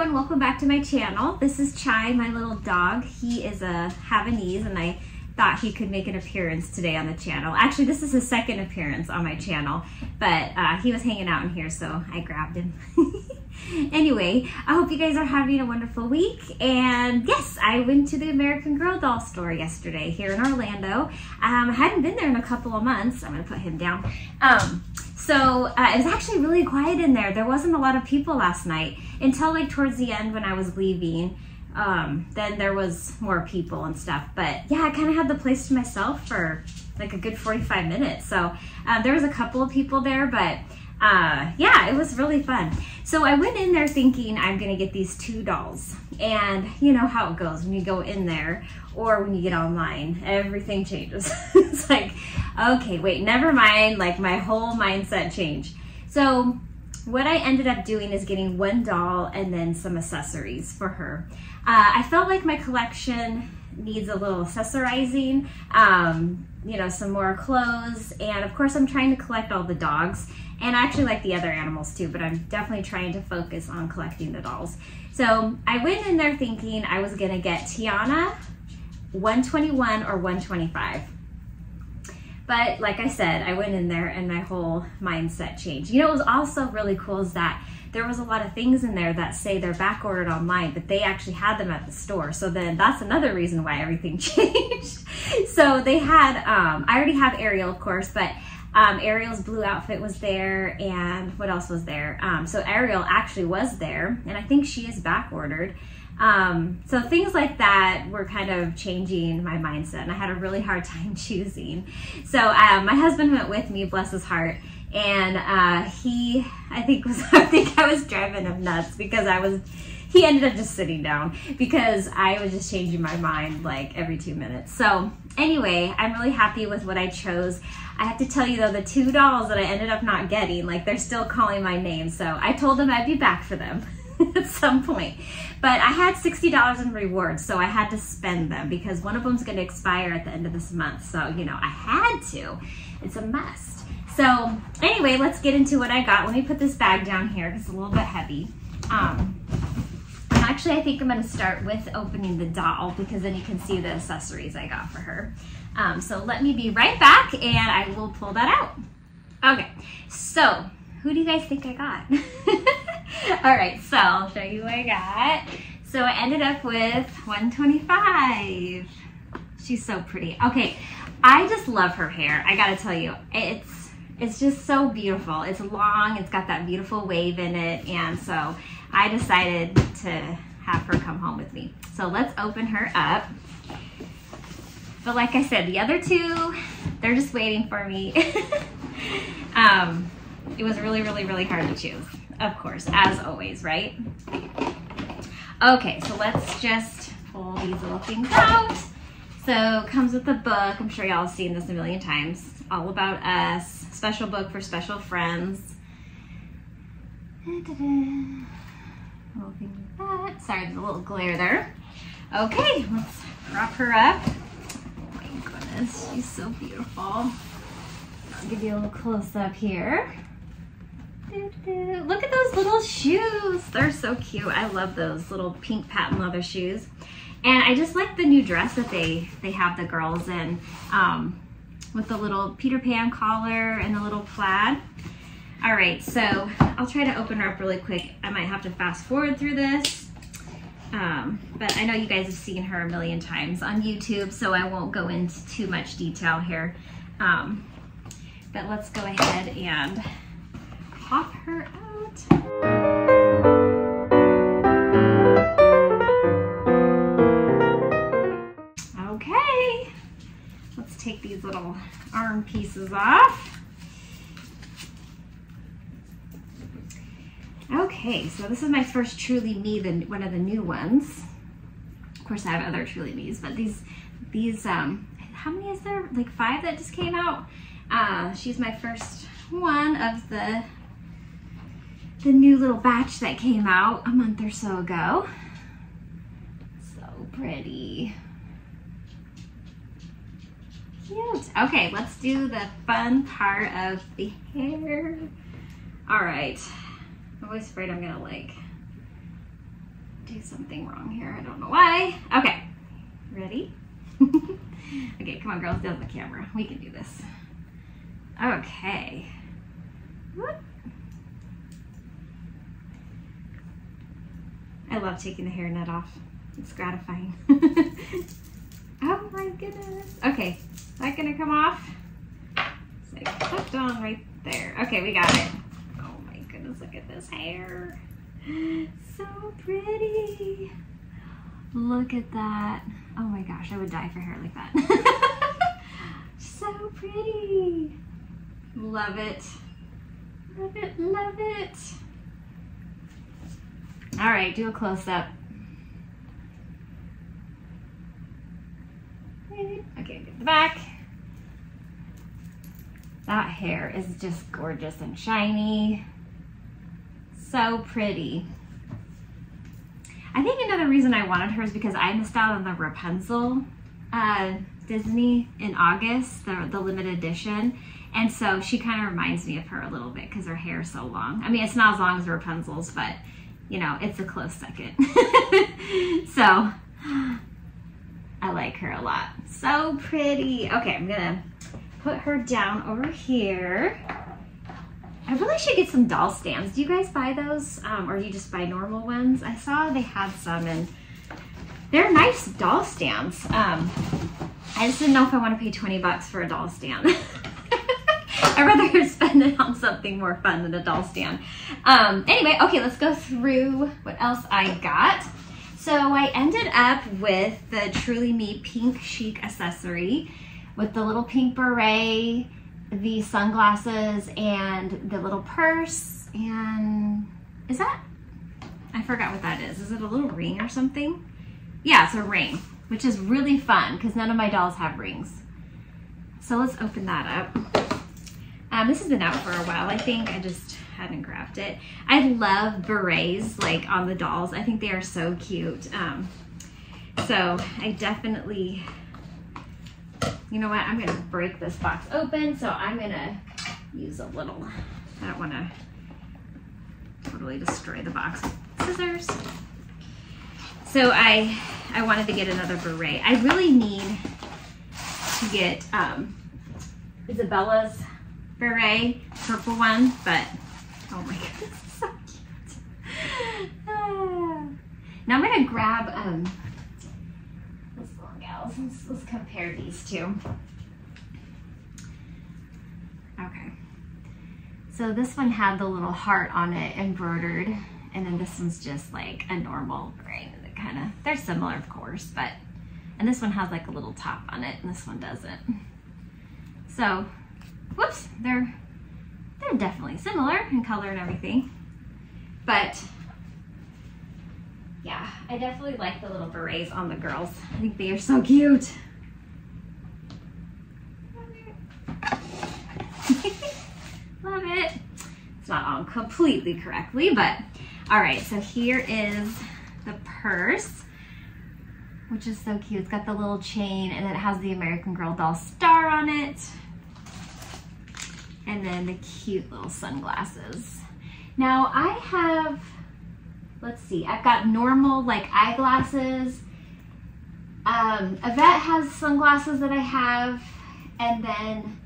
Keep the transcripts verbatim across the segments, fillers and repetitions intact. everyone, welcome back to my channel. This is Chai, my little dog. He is a Havanese and I thought he could make an appearance today on the channel. Actually, this is his second appearance on my channel, but uh, he was hanging out in here, so I grabbed him. Anyway, I hope you guys are having a wonderful week. And yes, I went to the American Girl doll store yesterday here in Orlando. Um, I hadn't been there in a couple of months. I'm gonna put him down. Um, So uh, it was actually really quiet in there. There wasn't a lot of people last night until like towards the end when I was leaving. Um, then there was more people and stuff. But yeah, I kind of had the place to myself for like a good forty-five minutes. So uh, there was a couple of people there, but uh, yeah, it was really fun. So I went in there thinking I'm gonna get these two dolls. And you know how it goes when you go in there or when you get online, everything changes. It's like, okay, wait, never mind, like my whole mindset changed. So what I ended up doing is getting one doll and then some accessories for her. Uh, I felt like my collection needs a little accessorizing, um, you know, some more clothes. And of course I'm trying to collect all the dogs and I actually like the other animals too, but I'm definitely trying to focus on collecting the dolls. So I went in there thinking I was gonna get Tiana, one twenty-one or one twenty-five. But like I said, I went in there and my whole mindset changed. You know, what was also really cool is that there was a lot of things in there that say they're back ordered online, but they actually had them at the store. So then that's another reason why everything changed. So they had, um, I already have Ariel, of course, but um, Ariel's blue outfit was there and what else was there? Um, so Ariel actually was there and I think she is back ordered. Um, so things like that were kind of changing my mindset and I had a really hard time choosing. So um, my husband went with me, bless his heart, and uh, he, I think was, I think I was driving him nuts because I was, he ended up just sitting down because I was just changing my mind like every two minutes. So anyway, I'm really happy with what I chose. I have to tell you though, the two dolls that I ended up not getting, like they're still calling my name. So I told them I'd be back for them at some point, but I had sixty dollars in rewards, so I had to spend them because one of them's going to expire at the end of this month. So, you know, I had to, it's a must. So anyway, let's get into what I got. Let me put this bag down here. It's a little bit heavy. Um, actually, I think I'm going to start with opening the doll because then you can see the accessories I got for her. Um, so let me be right back and I will pull that out. Okay. So who do you guys think I got? All right, so I'll show you what I got. So I ended up with one twenty-five. She's so pretty. Okay, I just love her hair. I gotta tell you, it's it's just so beautiful. It's long, it's got that beautiful wave in it, and so I decided to have her come home with me. So let's open her up. But like I said, the other two, they're just waiting for me. um, it was really, really, really hard to choose. Of course, as always, right? Okay, so let's just pull these little things out. So it comes with a book. I'm sure y'all have seen this a million times. All About Us, special book for special friends. Da-da-da. Little thing like that. Sorry, the little glare there. Okay, let's wrap her up. Oh my goodness, she's so beautiful. I'll give you a little close up here. Look at those little shoes. They're so cute. I love those little pink patent leather shoes. And I just like the new dress that they, they have the girls in um, with the little Peter Pan collar and the little plaid. All right, so I'll try to open her up really quick. I might have to fast forward through this. Um, but I know you guys have seen her a million times on YouTube, so I won't go into too much detail here. Um, but let's go ahead and pop her out. Okay, let's take these little arm pieces off. Okay, so this is my first Truly Me, the, one of the new ones. Of course, I have other Truly Me's, but these, these, um, how many is there? Like five that just came out. Uh, she's my first one of the the new little batch that came out a month or so ago. So pretty. Cute. Okay, let's do the fun part of the hair. All right. I'm always afraid I'm gonna like do something wrong here. I don't know why. Okay, ready? Okay, come on girls, down the camera. We can do this. Okay. Whoop. I love taking the hairnet off. It's gratifying. Oh my goodness. Okay, is that gonna come off? It's like clipped on right there. Okay, we got it. Oh my goodness, look at this hair. So pretty. Look at that. Oh my gosh, I would die for hair like that. So pretty. Love it. Love it, love it. All right, do a close-up. Okay, get the back. That hair is just gorgeous and shiny. So pretty. I think another reason I wanted her is because I missed out on the Rapunzel uh, Disney in August, the, the limited edition. And so she kind of reminds me of her a little bit because her hair is so long. I mean, it's not as long as Rapunzel's, but you know, it's a close second. So I like her a lot. So pretty. Okay, I'm gonna put her down over here. I really should get some doll stands. Do you guys buy those? Um, or you just buy normal ones? I saw they had some and they're nice doll stands. Um, I just didn't know if I want to pay twenty bucks for a doll stand. I'd rather spend it on something more fun than a doll stand. Um, anyway, okay, let's go through what else I got. So I ended up with the Truly Me pink chic accessory with the little pink beret, the sunglasses, and the little purse, and is that? I forgot what that is. Is it a little ring or something? Yeah, it's a ring, which is really fun because none of my dolls have rings. So let's open that up. Um, this has been out for a while. I think I just hadn't grabbed it. I love berets like on the dolls. I think they are so cute. Um, so I definitely, you know what, I'm gonna break this box open, so I'm gonna use a little, I don't wanna totally destroy the box with scissors. So I, I wanted to get another beret. I really need to get um, Isabella's beret, purple one, but oh my goodness, it's so cute. Ah. Now I'm gonna grab, um, Let's, let's compare these two. Okay. So this one had the little heart on it embroidered, and then this one's just like a normal gray. That kind of, they're similar of course, but, and this one has like a little top on it and this one doesn't. So, whoops, they're, they're definitely similar in color and everything, but yeah, I definitely like the little berets on the girls. I think they are so cute. Love it. It's not on completely correctly, but all right, so here is the purse, which is so cute. It's got the little chain and then it has the American Girl doll star on it. And then the cute little sunglasses. Now I have, let's see, I've got normal like eyeglasses. Um, Yvette has sunglasses that I have. And then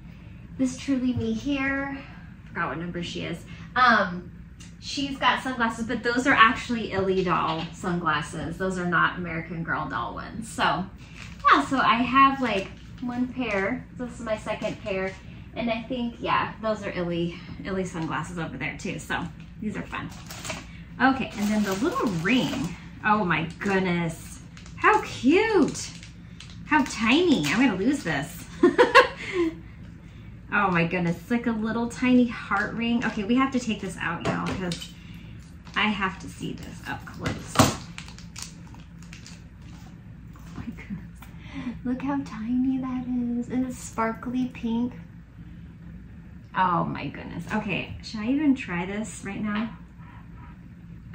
this Truly Me here, I forgot what number she is. Um, she's got sunglasses, but those are actually Illy doll sunglasses. Those are not American Girl doll ones. So yeah, so I have like one pair. This is my second pair. And I think, yeah, those are Illy, Illy sunglasses over there too. So these are fun. Okay, and then the little ring. Oh my goodness. How cute. How tiny. I'm gonna lose this. Oh my goodness. It's like a little tiny heart ring. Okay, we have to take this out, y'all, because I have to see this up close. Oh my goodness. Look how tiny that is. And it's sparkly pink. Oh my goodness. Okay, should I even try this right now?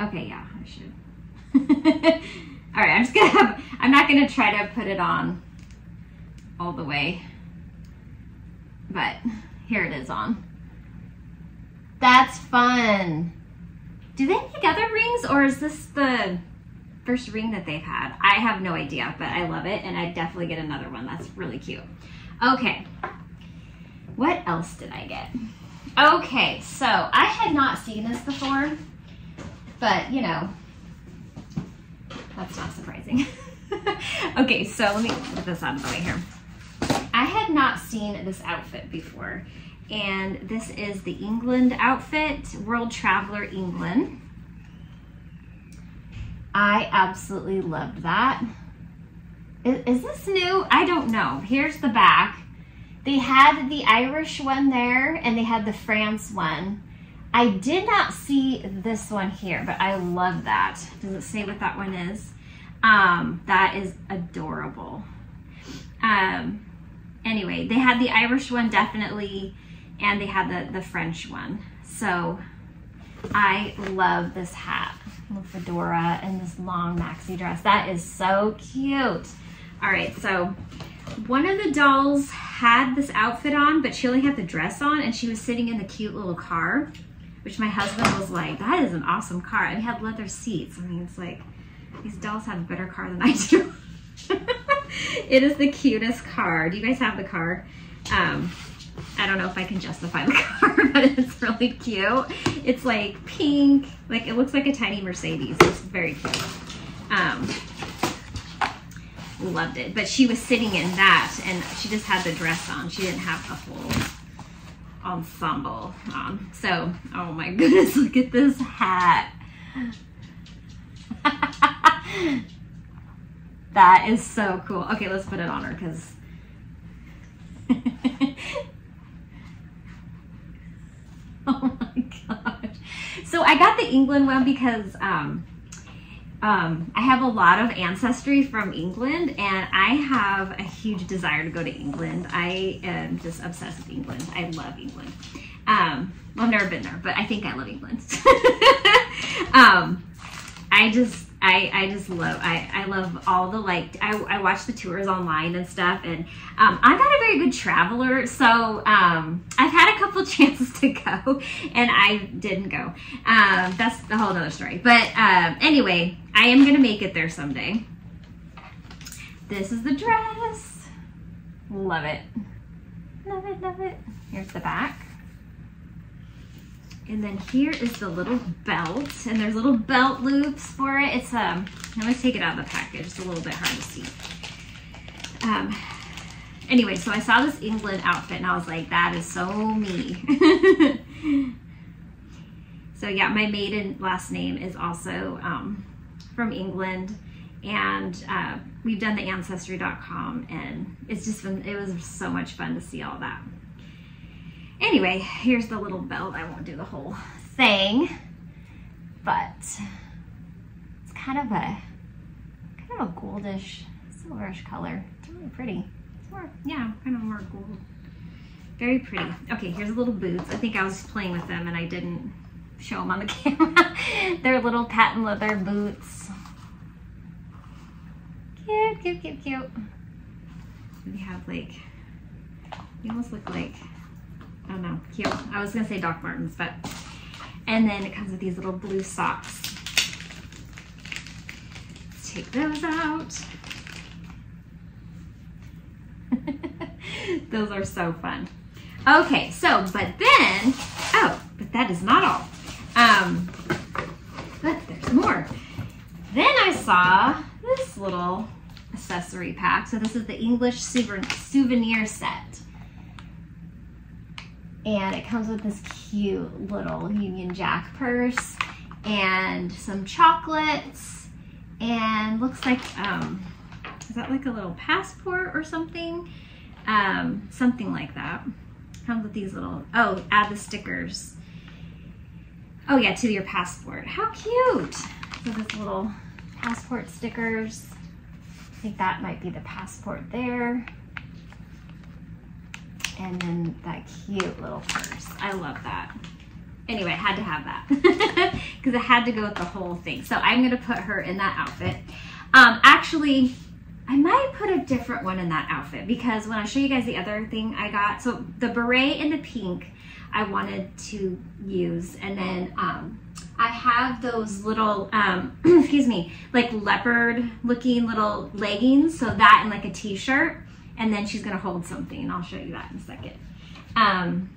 Okay, yeah, I should. All right, I'm just gonna have, I'm not gonna try to put it on all the way, but here it is on. That's fun. Do they make other rings or is this the, first ring that they've had. I have no idea, but I love it, and I'd definitely get another one. That's really cute. Okay, what else did I get? Okay, so I had not seen this before, but you know, that's not surprising. Okay, so let me put this out of the way here. I had not seen this outfit before, and this is the England outfit, World Traveler England. I absolutely loved that. Is, is this new? I don't know. Here's the back. They had the Irish one there, and they had the France one. I did not see this one here, but I love that. Does it say what that one is? Um, that is adorable. Um, anyway, they had the Irish one definitely, and they had the, the French one. So I love this hat, the fedora, and this long maxi dress. That is so cute. All right, so one of the dolls had this outfit on, but she only had the dress on, and she was sitting in the cute little car, which my husband was like, that is an awesome car. And it had leather seats. I mean, it's like, these dolls have a better car than I do. It is the cutest car. Do you guys have the car? Um, I don't know if I can justify the car, but it's really cute. It's like pink, like it looks like a tiny Mercedes. It's very cute. Um, loved it. But she was sitting in that, and she just had the dress on. She didn't have the whole ensemble on. So, oh my goodness, look at this hat. That is so cool. Okay, let's put it on her because oh my gosh. So I got the England one because um, um, I have a lot of ancestry from England, and I have a huge desire to go to England. I am just obsessed with England. I love England. Um, well, I've never been there, but I think I love England. um, I just I, I just love, I, I love all the, like, I, I watch the tours online and stuff, and um, I'm not a very good traveler, so um, I've had a couple chances to go, and I didn't go. Um, that's a whole other story, but um, anyway, I am going to make it there someday. This is the dress. Love it. Love it, love it. Here's the back. And then here is the little belt, and there's little belt loops for it. It's, um, I'm gonna take it out of the package. It's a little bit hard to see. Um, anyway, so I saw this England outfit and I was like, that is so me. So yeah, my maiden last name is also um, from England, and uh, we've done the ancestry dot com, and it's just been, it was so much fun to see all that. Anyway, here's the little belt. I won't do the whole thing, but it's kind of a kind of a goldish, silverish color. It's really pretty. It's more, yeah, kind of more gold. Very pretty. Okay, here's little boots. I think I was playing with them and I didn't show them on the camera. They're little patent leather boots. Cute, cute, cute, cute. They have like, they almost look like, I don't know, cute. I was gonna say Doc Martens, but, and then it comes with these little blue socks. Let's take those out. Those are so fun. Okay, so, but then, oh, but that is not all. Um, but there's more. Then I saw this little accessory pack. So this is the English souvenir set. And it comes with this cute little Union Jack purse and some chocolates, and looks like, um, is that like a little passport or something? Um, something like that. Comes with these little, oh, add the stickers. Oh yeah, to your passport. How cute. So this little passport stickers. I think that might be the passport there. And then that cute little purse. I love that. Anyway, I had to have that because I had to go with the whole thing. So I'm gonna put her in that outfit. Um, actually, I might put a different one in that outfit because when I show you guys the other thing I got, so the beret and the pink I wanted to use, and then um, I have those little, um, excuse me, like leopard looking little leggings. So that and like a t-shirt. And then she's gonna hold something. I'll show you that in a second. Um,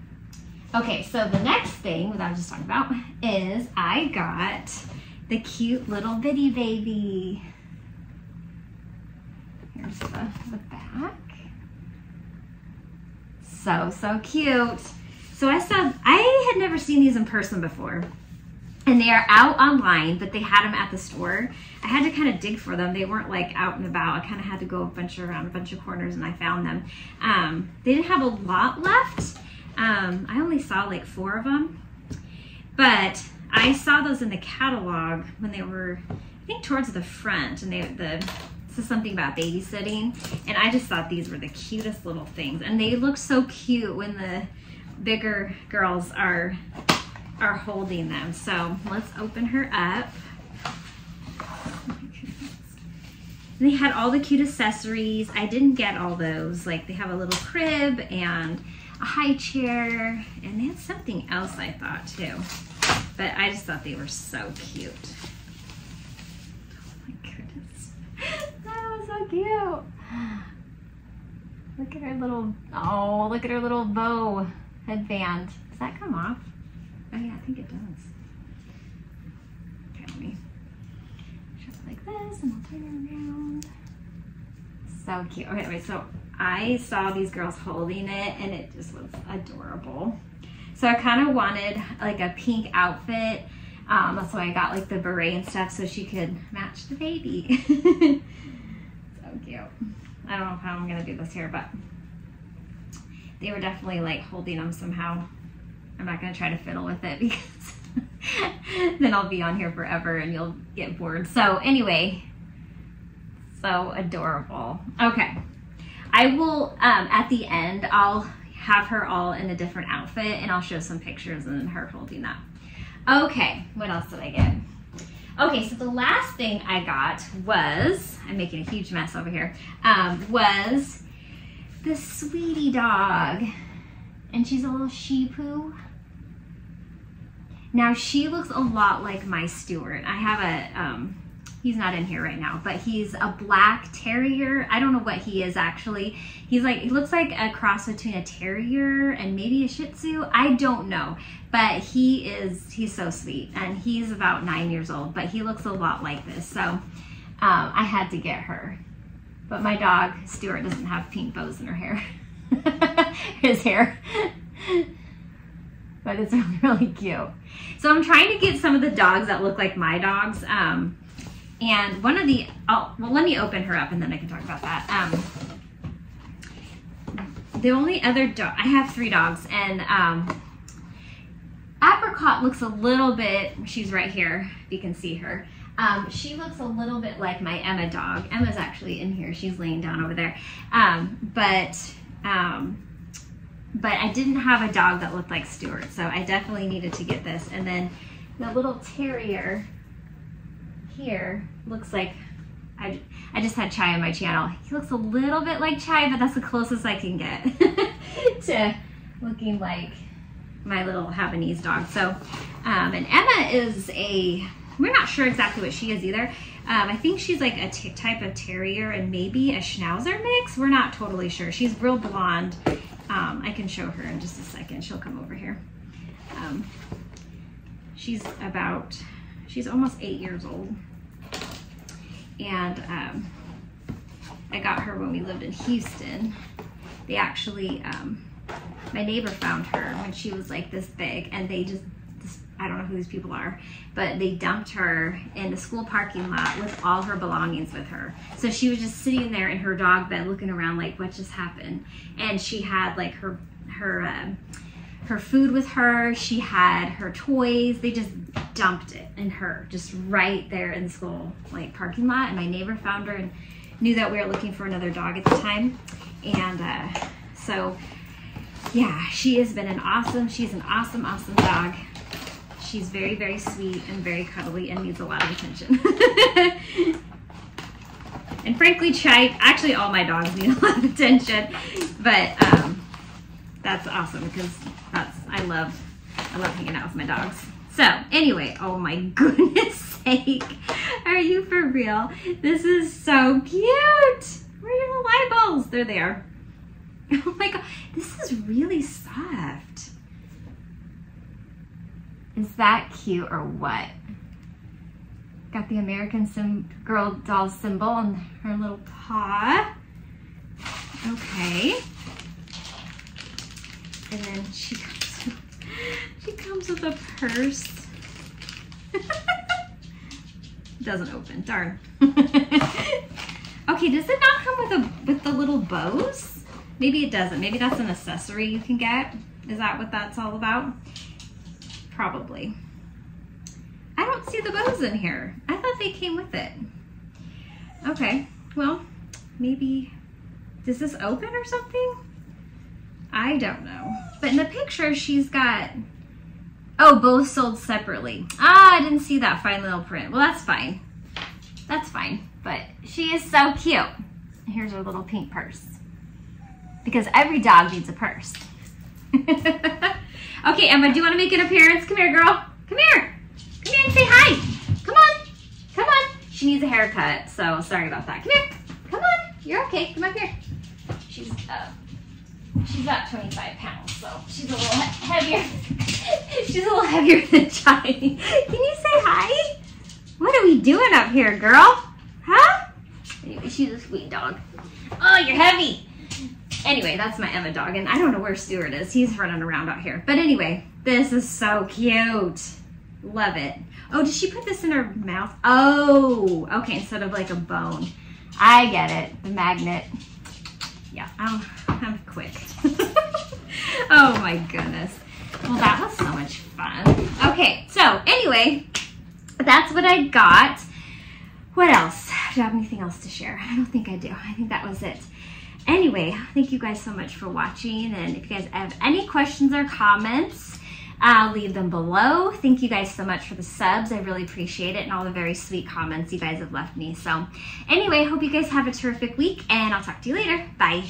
okay, so the next thing that I was just talking about is I got the cute little bitty baby. Here's the, the back. So, so cute. So I saw, I had never seen these in person before. And they are out online, but they had them at the store. I had to kind of dig for them. They weren't like out and about. I kind of had to go a bunch around a bunch of corners and I found them. Um, they didn't have a lot left. Um, I only saw like four of them, but I saw those in the catalog when they were, I think towards the front, and they the says something about babysitting. And I just thought these were the cutest little things. And they look so cute when the bigger girls are are holding them. So let's open her up. Oh, they had all the cute accessories. I didn't get all those. Like they have a little crib and a high chair, and they had something else I thought too. But I just thought they were so cute. Oh my goodness. That was so cute. Look at her little, oh, look at her little bow headband. Does that come off? Oh yeah, I think it does. Okay, let me shove it like this and I'll turn it around. So cute. Okay, wait, so I saw these girls holding it and it just was adorable. So I kind of wanted like a pink outfit. Um, that's why I got like the beret and stuff so she could match the baby. So cute. I don't know how I'm gonna do this here, but they were definitely like holding them somehow. I'm not gonna try to fiddle with it because then I'll be on here forever and you'll get bored. So anyway, so adorable. Okay, I will, um, at the end, I'll have her all in a different outfit and I'll show some pictures and then her holding that. Okay, what else did I get? Okay, so the last thing I got was, I'm making a huge mess over here, um, was the sweetie dog. And she's a little shih poo. Now she looks a lot like my Stewart. I have a, um, he's not in here right now, but he's a black terrier. I don't know what he is actually. He's like, he looks like a cross between a terrier and maybe a shih tzu. I don't know, but he is, he's so sweet and he's about nine years old, but he looks a lot like this. So um, I had to get her, but my dog Stewart doesn't have pink bows in her hair. His hair. But it's really cute. So I'm trying to get some of the dogs that look like my dogs. Um, and one of the, oh, well, let me open her up and then I can talk about that. Um, the only other dog, I have three dogs, and um, Apricot looks a little bit, she's right here, you can see her. Um, she looks a little bit like my Emma dog. Emma's actually in here, she's laying down over there. Um, but Um, but I didn't have a dog that looked like Stewart, so I definitely needed to get this. And then the little terrier here looks like, I, I just had Chai on my channel. He looks a little bit like Chai, but that's the closest I can get to looking like my little Havanese dog. So, um, and Emma is a, we're not sure exactly what she is either. Um, I think she's like a t type of terrier and maybe a schnauzer mix. We're not totally sure. She's real blonde. Um, I can show her in just a second. She'll come over here. Um, she's about, she's almost eight years old. And um, I got her when we lived in Houston. They actually, um, my neighbor found her when she was like this big, and they just, I don't know who these people are, but they dumped her in the school parking lot with all her belongings with her. So she was just sitting there in her dog bed looking around like, what just happened? And she had like her her um, her food with her, she had her toys, they just dumped it in her, just right there in the school like parking lot. And my neighbor found her and knew that we were looking for another dog at the time. And uh, so yeah, she has been an awesome, she's an awesome, awesome dog. She's very, very sweet and very cuddly and needs a lot of attention. And frankly, Chai, actually all my dogs need a lot of attention, but um, that's awesome because that's, I love, I love hanging out with my dogs. So anyway, oh my goodness sake, are you for real? This is so cute. Where are the light bulbs? They're there. Oh my God, this is really soft. Is that cute or what? Got the American Girl doll symbol on her little paw. Okay. And then she comes with, she comes with a purse. Doesn't open, darn. Okay, does it not come with a with the little bows? Maybe it doesn't. Maybe that's an accessory you can get. Is that what that's all about? Probably. I don't see the bows in here. I thought they came with it. Okay, well, maybe, does this open or something? I don't know. But in the picture, she's got, oh, both sold separately. Ah, I didn't see that fine little print. Well, that's fine. That's fine. But she is so cute. Here's her little pink purse. Because every dog needs a purse. Okay, Emma, do you want to make an appearance? Come here, girl. Come here. Come here and say hi. Come on. Come on. She needs a haircut, so sorry about that. Come here. Come on. You're okay. Come up here. She's up. She's about twenty-five pounds, so she's a little heavier. She's a little heavier than Johnny. Can you say hi? What are we doing up here, girl? Huh? Anyway, she's a sweet dog. Oh, you're heavy. Anyway, that's my Emma dog, and I don't know where Stuart is. He's running around out here. But anyway, this is so cute. Love it. Oh, did she put this in her mouth? Oh, okay, instead of like a bone. I get it. The magnet. Yeah, I'm, I'm quick. Oh my goodness. Well, that was so much fun. Okay, so anyway, that's what I got. What else? Do I have anything else to share? I don't think I do. I think that was it. Anyway, thank you guys so much for watching. And if you guys have any questions or comments, uh, leave them below. Thank you guys so much for the subs. I really appreciate it and all the very sweet comments you guys have left me. So anyway, hope you guys have a terrific week, and I'll talk to you later. Bye.